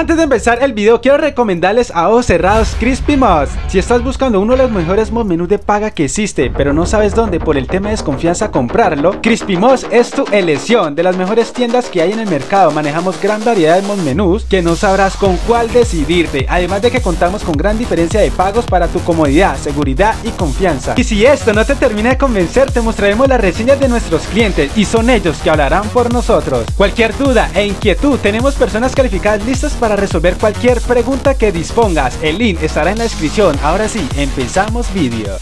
Antes de empezar el video quiero recomendarles a ojos cerrados KrispyMods. Si estás buscando uno de los mejores mod menús de paga que existe, pero no sabes dónde por el tema de desconfianza comprarlo, KrispyMods es tu elección. De las mejores tiendas que hay en el mercado, manejamos gran variedad de mod menús que no sabrás con cuál decidirte, además de que contamos con gran diferencia de pagos para tu comodidad, seguridad y confianza. Y si esto no te termina de convencer, te mostraremos las reseñas de nuestros clientes y son ellos que hablarán por nosotros. Cualquier duda e inquietud, tenemos personas calificadas listas para resolver cualquier pregunta que dispongas. El link estará en la descripción. Ahora sí, empezamos vídeo.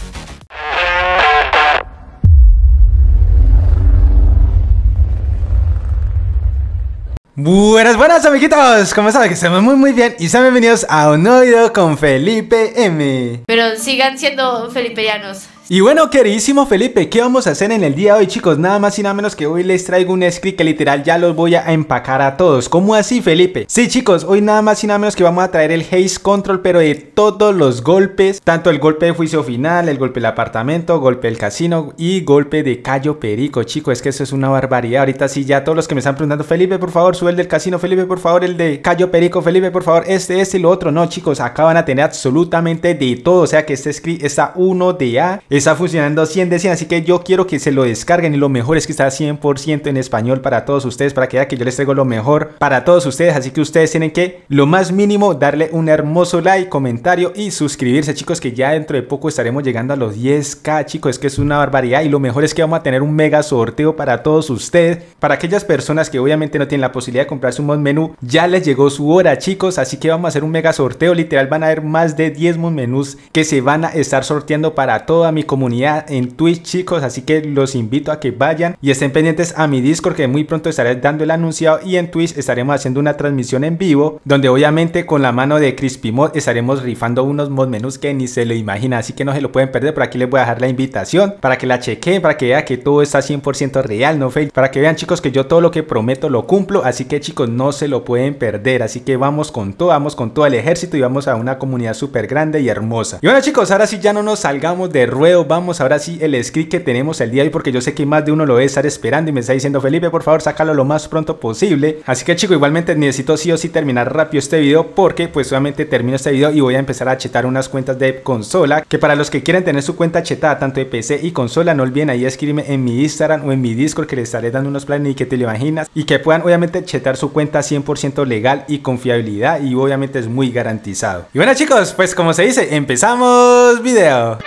Buenas amiguitos, como saben que estamos muy bien y sean bienvenidos a un nuevo video con Felipe M. Pero sigan siendo feliperianos. Y bueno, queridísimo Felipe, ¿qué vamos a hacer en el día de hoy, chicos? Nada más y nada menos que hoy les traigo un script que literal ya los voy a empacar a todos. ¿Cómo así, Felipe? Sí, chicos, hoy nada más y nada menos que vamos a traer el Heist Control, pero de todos los golpes. Tanto el golpe de juicio final, el golpe del apartamento, golpe del casino y golpe de Cayo Perico. Chicos, es que eso es una barbaridad. Ahorita sí, ya todos los que me están preguntando, Felipe, por favor, sube el del casino, Felipe, por favor, el de Cayo Perico, Felipe, por favor, este y lo otro. No, chicos, acá van a tener absolutamente de todo. O sea que este script está 1 de A. Está funcionando 100 de 100, así que yo quiero que se lo descarguen. Y lo mejor es que está 100% en español para todos ustedes, para que vean que yo les traigo lo mejor para todos ustedes. Así que ustedes tienen que, lo más mínimo, darle un hermoso like, comentario y suscribirse, chicos, que ya dentro de poco estaremos llegando a los 10k, chicos. Es que es una barbaridad. Y lo mejor es que vamos a tener un mega sorteo para todos ustedes, para aquellas personas que obviamente no tienen la posibilidad de comprarse un mod menú. Ya les llegó su hora, chicos, así que vamos a hacer un mega sorteo. Literal van a haber más de 10 mod menús que se van a estar sorteando para toda mi comunidad en Twitch, chicos, así que los invito a que vayan y estén pendientes a mi Discord, que muy pronto estaré dando el anunciado, y en Twitch estaremos haciendo una transmisión en vivo donde obviamente con la mano de KrispyMod estaremos rifando unos mod menús que ni se lo imagina, así que no se lo pueden perder. Por aquí les voy a dejar la invitación para que la chequen, para que vean que todo está 100% real, no fake, para que vean, chicos, que yo todo lo que prometo lo cumplo, así que, chicos, no se lo pueden perder. Así que vamos con todo el ejército y vamos a una comunidad súper grande y hermosa. Y bueno, chicos, ahora sí ya no nos salgamos de ruedas. Vamos ahora sí el script que tenemos el día de hoy, porque yo sé que más de uno lo debe estar esperando y me está diciendo, Felipe, por favor, sácalo lo más pronto posible. Así que, chicos, igualmente necesito sí o sí terminar rápido este video, porque pues solamente termino este video y voy a empezar a chetar unas cuentas de consola, que para los que quieren tener su cuenta chetada tanto de PC y consola, no olviden ahí escribirme en mi Instagram o en mi Discord, que les estaré dando unos planes y que te lo imaginas, y que puedan obviamente chetar su cuenta 100% legal y confiabilidad, y obviamente es muy garantizado. Y bueno, chicos, pues como se dice, empezamos video.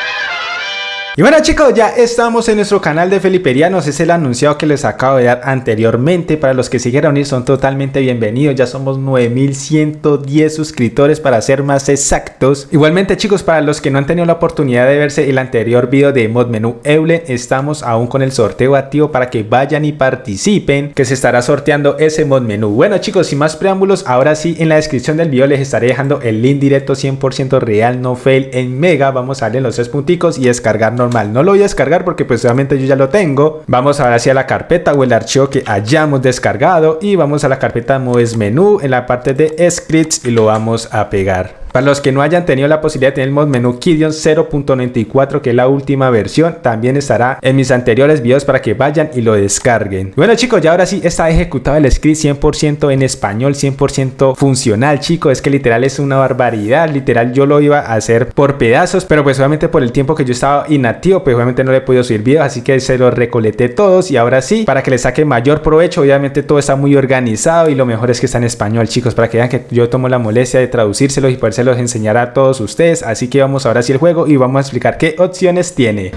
Y bueno, chicos, ya estamos en nuestro canal de Feliperianos. Es el anunciado que les acabo de dar anteriormente. Para los que se quieran unir son totalmente bienvenidos. Ya somos 9110 suscriptores, para ser más exactos. Igualmente, chicos, para los que no han tenido la oportunidad de verse el anterior video de Mod Menú Eulen, estamos aún con el sorteo activo para que vayan y participen, que se estará sorteando ese Mod Menú. Bueno, chicos, sin más preámbulos, ahora sí en la descripción del video les estaré dejando el link directo 100% real, no fail, en MEGA. Vamos a darle los 3 punticos y descargarnos normal. No lo voy a descargar porque pues obviamente yo ya lo tengo. Vamos ahora hacia la carpeta o el archivo que hayamos descargado y vamos a la carpeta Modes Menú en la parte de scripts y lo vamos a pegar. Para los que no hayan tenido la posibilidad de tener el mod menú Kiddion 0.94, que es la última versión, también estará en mis anteriores videos para que vayan y lo descarguen. Bueno, chicos, ya ahora sí está ejecutado el script 100% en español, 100% funcional, chicos. Es que literal es una barbaridad. Literal yo lo iba a hacer por pedazos, pero pues obviamente por el tiempo que yo estaba inactivo, pues obviamente no le he podido subir videos, así que se los recoleté todos. Y ahora sí, para que les saque mayor provecho, obviamente todo está muy organizado y lo mejor es que está en español, chicos, para que vean que yo tomo la molestia de traducírselos y poderse los enseñará a todos ustedes. Así que vamos ahora sí al juego y vamos a explicar qué opciones tiene.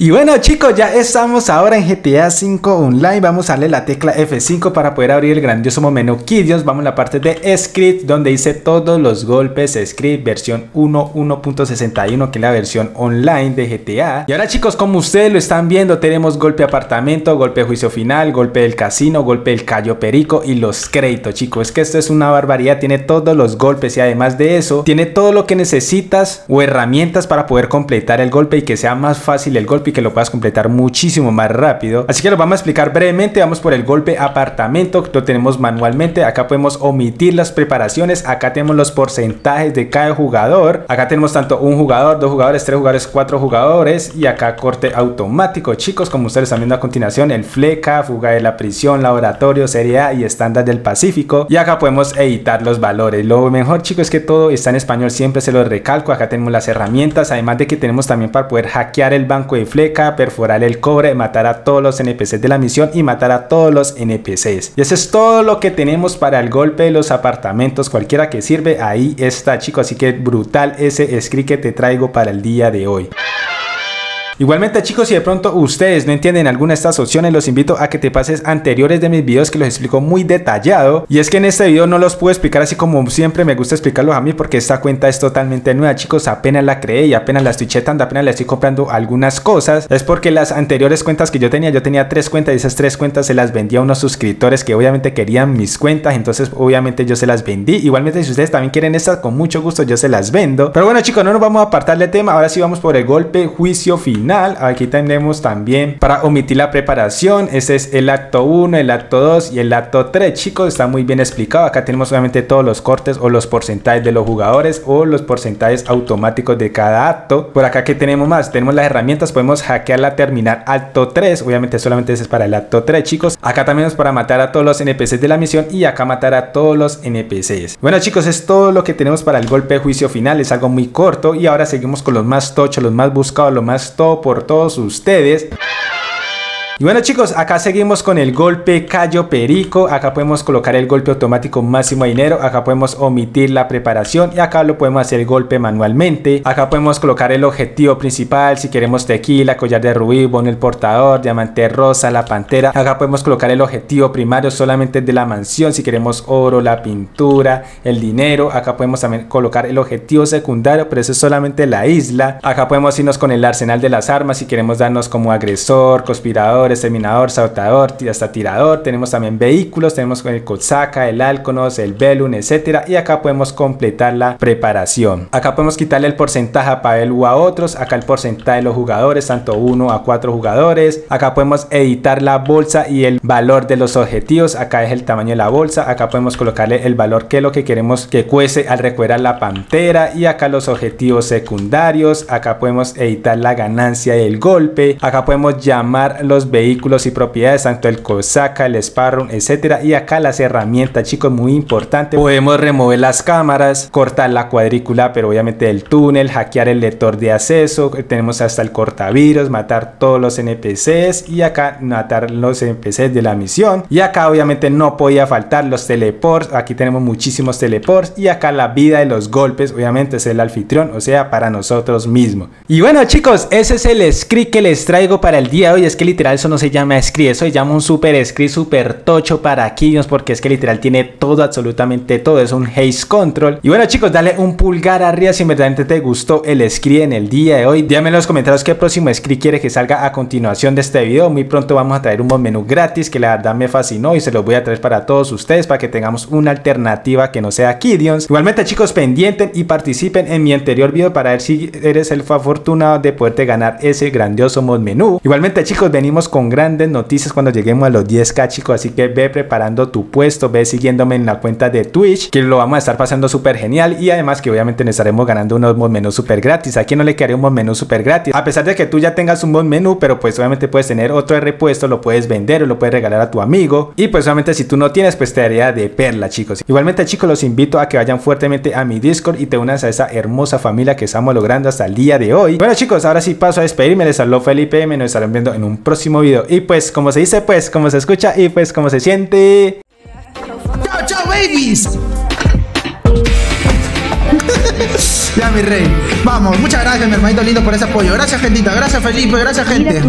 Y bueno, chicos, ya estamos ahora en GTA 5 Online. Vamos a darle la tecla F5 para poder abrir el grandioso menú Kiddion. Vamos a la parte de Script, donde dice todos los golpes Script versión 1.1.61, que es la versión online de GTA. Y ahora, chicos, como ustedes lo están viendo, tenemos golpe apartamento, golpe de juicio final, golpe del casino, golpe del Cayo Perico y los créditos, chicos. Es que esto es una barbaridad, tiene todos los golpes y además de eso, tiene todo lo que necesitas o herramientas para poder completar el golpe y que sea más fácil el golpe, que lo puedas completar muchísimo más rápido. Así que lo vamos a explicar brevemente. Vamos por el golpe apartamento, lo tenemos manualmente. Acá podemos omitir las preparaciones. Acá tenemos los porcentajes de cada jugador. Acá tenemos tanto un jugador, dos jugadores, tres jugadores, cuatro jugadores. Y acá corte automático, chicos, como ustedes están viendo a continuación, el Fleeca, fuga de la prisión, laboratorio, serie A y estándar del Pacífico. Y acá podemos editar los valores. Lo mejor, chicos, es que todo está en español, siempre se lo recalco. Acá tenemos las herramientas, además de que tenemos también para poder hackear el banco de Fleeca, perforar el cobre, matar a todos los NPCs de la misión y matar a todos los NPCs. Y eso es todo lo que tenemos para el golpe de los apartamentos, cualquiera que sirve, ahí está, chicos. Así que brutal ese script que te traigo para el día de hoy. Igualmente, chicos, si de pronto ustedes no entienden alguna de estas opciones, los invito a que te pases anteriores de mis videos que los explico muy detallado. Y es que en este video no los puedo explicar así como siempre me gusta explicarlos a mí, porque esta cuenta es totalmente nueva, chicos. Apenas la creé y apenas la estoy chetando, apenas la estoy comprando algunas cosas. Es porque las anteriores cuentas que yo tenía tres cuentas, y esas tres cuentas se las vendí a unos suscriptores que obviamente querían mis cuentas. Entonces obviamente yo se las vendí. Igualmente si ustedes también quieren estas, con mucho gusto yo se las vendo. Pero bueno, chicos, no nos vamos a apartar del tema. Ahora sí vamos por el golpe juicio final. Aquí tenemos también para omitir la preparación. Este es el acto 1, el acto 2 y el acto 3, chicos. Está muy bien explicado. Acá tenemos obviamente todos los cortes o los porcentajes de los jugadores o los porcentajes automáticos de cada acto. Por acá que tenemos más, tenemos las herramientas. Podemos hackear la terminal acto 3. Obviamente solamente ese es para el acto 3, chicos. Acá también es para matar a todos los NPCs de la misión y acá matar a todos los NPCs. Bueno, chicos, es todo lo que tenemos para el golpe de juicio final. Es algo muy corto y ahora seguimos con los más tochos, los más buscados, los más top por todos ustedes. Y bueno, chicos, acá seguimos con el golpe Cayo Perico. Acá podemos colocar el golpe automático máximo de dinero. Acá podemos omitir la preparación y acá lo podemos hacer el golpe manualmente. Acá podemos colocar el objetivo principal, si queremos tequila, collar de rubí, bono el portador, diamante rosa, la pantera. Acá podemos colocar el objetivo primario solamente de la mansión, si queremos oro, la pintura, el dinero. Acá podemos también colocar el objetivo secundario, pero eso es solamente la isla. Acá podemos irnos con el arsenal de las armas, si queremos darnos como agresor, conspirador, exterminador, saltador, hasta tirador. Tenemos también vehículos, tenemos el cosaca, el alconos, el velum, etcétera. Y acá podemos completar la preparación. Acá podemos quitarle el porcentaje a Pavel u a otros. Acá el porcentaje de los jugadores, tanto 1 a 4 jugadores. Acá podemos editar la bolsa y el valor de los objetivos. Acá es el tamaño de la bolsa. Acá podemos colocarle el valor que es lo que queremos que cuece al recuperar la pantera. Y acá los objetivos secundarios. Acá podemos editar la ganancia del golpe. Acá podemos llamar los vehículos y propiedades, tanto el cosaca, el sparrow, etcétera. Y acá las herramientas, chicos, muy importante. Podemos remover las cámaras, cortar la cuadrícula, pero obviamente el túnel, hackear el lector de acceso. Tenemos hasta el cortavirus, matar todos los NPCs y acá matar los NPCs de la misión. Y acá obviamente no podía faltar los teleports. Aquí tenemos muchísimos teleports y acá la vida de los golpes, obviamente es el anfitrión, o sea, para nosotros mismos. Y bueno, chicos, ese es el script que les traigo para el día de hoy. Es que literal no se llama script, eso se llama un super script super tocho para Kiddion, porque es que literal tiene todo, absolutamente todo. Es un Heist Control. Y bueno, chicos, dale un pulgar arriba si verdaderamente te gustó el script en el día de hoy. Díganme en los comentarios qué próximo script quiere que salga a continuación de este video. Muy pronto vamos a traer un menú gratis que la verdad me fascinó y se los voy a traer para todos ustedes para que tengamos una alternativa que no sea Kiddion. Igualmente, chicos, pendienten y participen en mi anterior video para ver si eres el afortunado de poderte ganar ese grandioso mod menú. Igualmente, chicos, venimos con grandes noticias cuando lleguemos a los 10k, chicos, así que ve preparando tu puesto, ve siguiéndome en la cuenta de Twitch, que lo vamos a estar pasando súper genial y además que obviamente nos estaremos ganando unos mod menús súper gratis. ¿A quién no le quedaría un mod menú súper gratis? A pesar de que tú ya tengas un mod menú, pero pues obviamente puedes tener otro de repuesto, lo puedes vender o lo puedes regalar a tu amigo y pues obviamente si tú no tienes, pues te daría de perla, chicos. Igualmente, chicos, los invito a que vayan fuertemente a mi Discord y te unas a esa hermosa familia que estamos logrando hasta el día de hoy. Bueno, chicos, ahora sí paso a despedirme. Les habló Felipe M, nos estarán viendo en un próximo video y pues como se dice, pues como se escucha y pues como se siente. Chao, chao, babies. Ya, mi rey, vamos, muchas gracias, mi hermanito lindo, por ese apoyo. Gracias, gentita, gracias, Felipe, gracias, gente.